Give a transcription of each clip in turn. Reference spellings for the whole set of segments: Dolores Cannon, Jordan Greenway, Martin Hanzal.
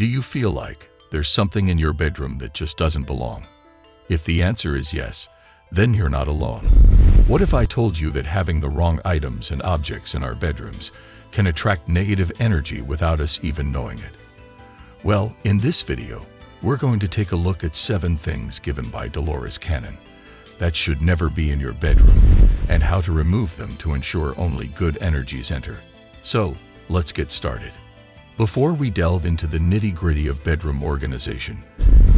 Do you feel like there's something in your bedroom that just doesn't belong? If the answer is yes, then you're not alone. What if I told you that having the wrong items and objects in our bedrooms can attract negative energy without us even knowing it? Well, in this video, we're going to take a look at 7 things given by Dolores Cannon that should never be in your bedroom and how to remove them to ensure only good energies enter. So, let's get started. Before we delve into the nitty-gritty of bedroom organization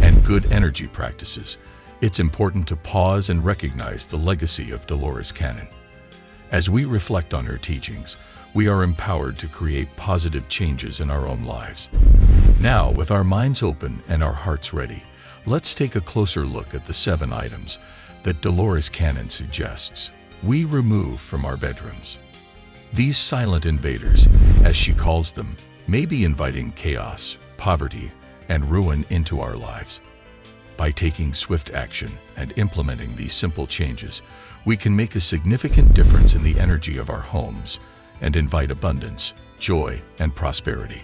and good energy practices, it's important to pause and recognize the legacy of Dolores Cannon. As we reflect on her teachings, we are empowered to create positive changes in our own lives. Now, with our minds open and our hearts ready, let's take a closer look at the 7 items that Dolores Cannon suggests we remove from our bedrooms. These silent invaders, as she calls them, may be inviting chaos, poverty, and ruin into our lives. By taking swift action and implementing these simple changes, we can make a significant difference in the energy of our homes and invite abundance, joy, and prosperity.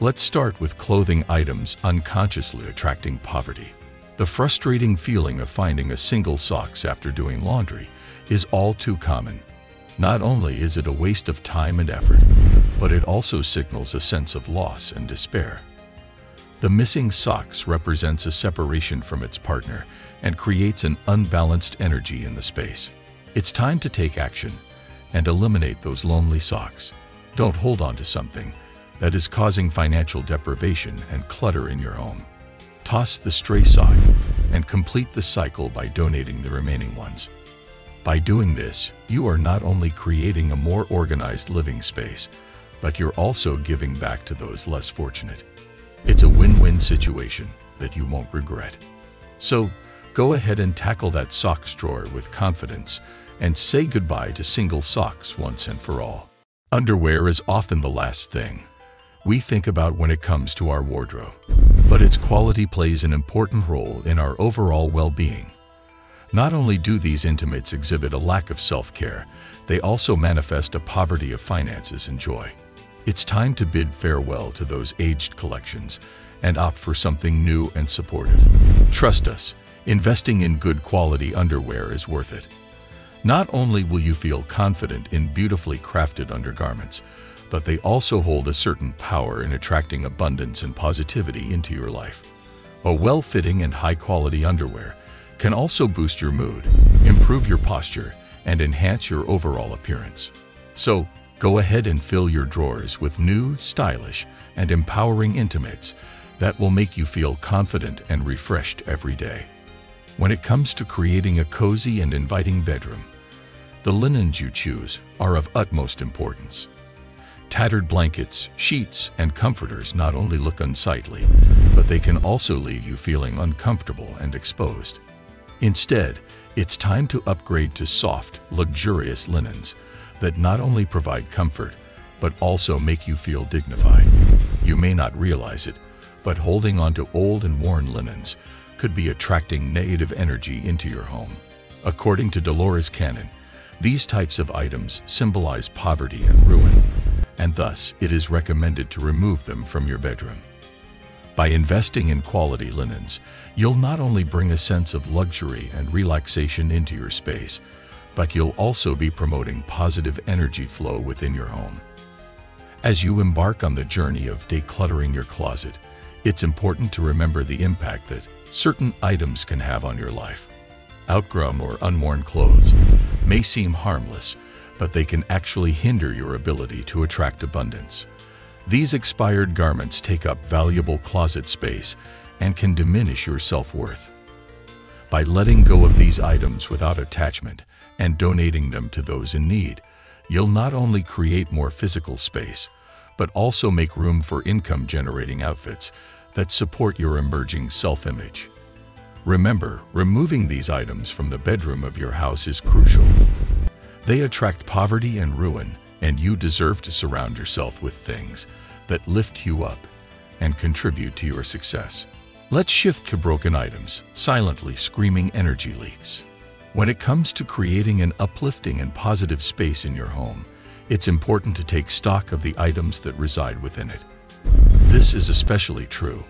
Let's start with clothing items unconsciously attracting poverty. The frustrating feeling of finding a single socks after doing laundry is all too common. Not only is it a waste of time and effort, but it also signals a sense of loss and despair. The missing socks represents a separation from its partner and creates an unbalanced energy in the space. It's time to take action and eliminate those lonely socks. Don't hold on to something that is causing financial deprivation and clutter in your home. Toss the stray sock and complete the cycle by donating the remaining ones. By doing this, you are not only creating a more organized living space, but you're also giving back to those less fortunate. It's a win-win situation that you won't regret. So, go ahead and tackle that socks drawer with confidence and say goodbye to single socks once and for all. Underwear is often the last thing we think about when it comes to our wardrobe, but its quality plays an important role in our overall well-being. Not only do these intimates exhibit a lack of self-care, they also manifest a poverty of finances and joy. It's time to bid farewell to those aged collections and opt for something new and supportive. Trust us, investing in good quality underwear is worth it. Not only will you feel confident in beautifully crafted undergarments, but they also hold a certain power in attracting abundance and positivity into your life. A well-fitting and high-quality underwear can also boost your mood, improve your posture, and enhance your overall appearance. So, go ahead and fill your drawers with new, stylish, and empowering intimates that will make you feel confident and refreshed every day. When it comes to creating a cozy and inviting bedroom, the linens you choose are of utmost importance. Tattered blankets, sheets, and comforters not only look unsightly, but they can also leave you feeling uncomfortable and exposed. Instead, it's time to upgrade to soft, luxurious linens that not only provide comfort, but also make you feel dignified. You may not realize it, but holding on to old and worn linens could be attracting negative energy into your home. According to Dolores Cannon, these types of items symbolize poverty and ruin, and thus it is recommended to remove them from your bedroom. By investing in quality linens, you'll not only bring a sense of luxury and relaxation into your space, but you'll also be promoting positive energy flow within your home. As you embark on the journey of decluttering your closet, it's important to remember the impact that certain items can have on your life. Outgrown or unworn clothes may seem harmless, but they can actually hinder your ability to attract abundance. These expired garments take up valuable closet space and can diminish your self-worth. By letting go of these items without attachment and donating them to those in need, you'll not only create more physical space, but also make room for income-generating outfits that support your emerging self-image. Remember, removing these items from the bedroom of your house is crucial. They attract poverty and ruin, and you deserve to surround yourself with things that lift you up and contribute to your success. Let's shift to broken items, silently screaming energy leaks. When it comes to creating an uplifting and positive space in your home, it's important to take stock of the items that reside within it. This is especially true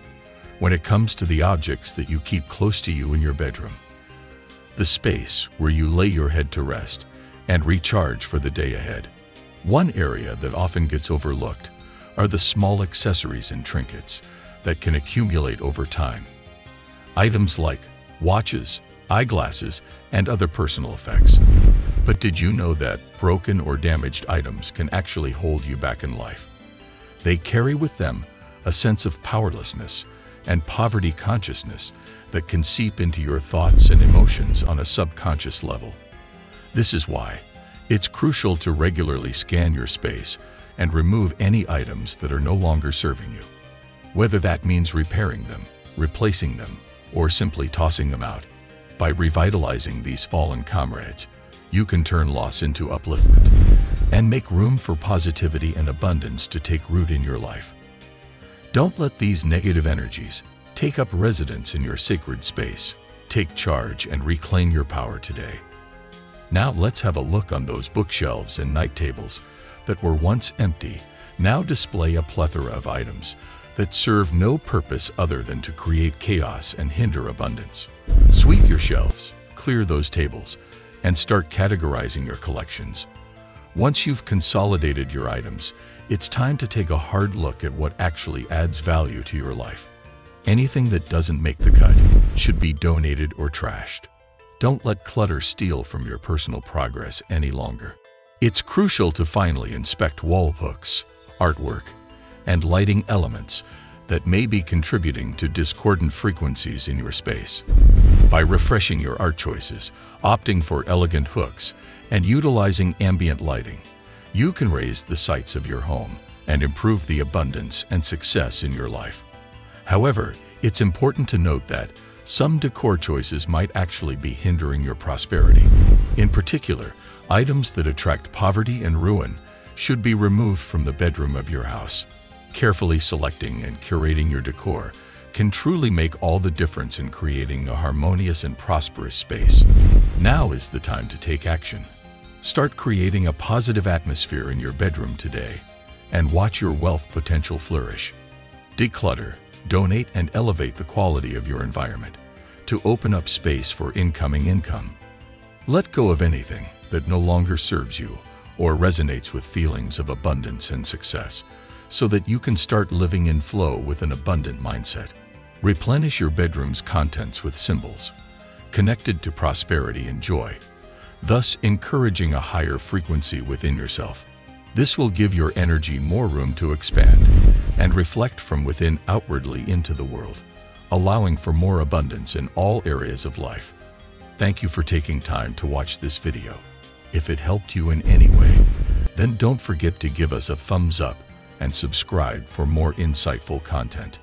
when it comes to the objects that you keep close to you in your bedroom. The space where you lay your head to rest and recharge for the day ahead. One area that often gets overlooked are the small accessories and trinkets that can accumulate over time. Items like watches, eyeglasses, and other personal effects. But did you know that broken or damaged items can actually hold you back in life? They carry with them a sense of powerlessness and poverty consciousness that can seep into your thoughts and emotions on a subconscious level. This is why it's crucial to regularly scan your space and remove any items that are no longer serving you. Whether that means repairing them, replacing them, or simply tossing them out, by revitalizing these fallen comrades, you can turn loss into upliftment and make room for positivity and abundance to take root in your life. Don't let these negative energies take up residence in your sacred space. Take charge and reclaim your power today. Now let's have a look on those bookshelves and night tables that were once empty, now display a plethora of items that serve no purpose other than to create chaos and hinder abundance. Sweep your shelves, clear those tables, and start categorizing your collections. Once you've consolidated your items, it's time to take a hard look at what actually adds value to your life. Anything that doesn't make the cut should be donated or trashed. Don't let clutter steal from your personal progress any longer. It's crucial to finally inspect wall hooks, artwork, and lighting elements that may be contributing to discordant frequencies in your space. By refreshing your art choices, opting for elegant hooks, and utilizing ambient lighting, you can raise the sights of your home and improve the abundance and success in your life. However, it's important to note that some decor choices might actually be hindering your prosperity. In particular, items that attract poverty and ruin should be removed from the bedroom of your house. Carefully selecting and curating your decor can truly make all the difference in creating a harmonious and prosperous space. Now is the time to take action. Start creating a positive atmosphere in your bedroom today and watch your wealth potential flourish. Declutter, donate, and elevate the quality of your environment to open up space for incoming income. Let go of anything that no longer serves you or resonates with feelings of abundance and success, so that you can start living in flow with an abundant mindset. Replenish your bedroom's contents with symbols connected to prosperity and joy, thus encouraging a higher frequency within yourself. This will give your energy more room to expand and reflect from within outwardly into the world, allowing for more abundance in all areas of life. Thank you for taking time to watch this video. If it helped you in any way, then don't forget to give us a thumbs up and subscribe for more insightful content.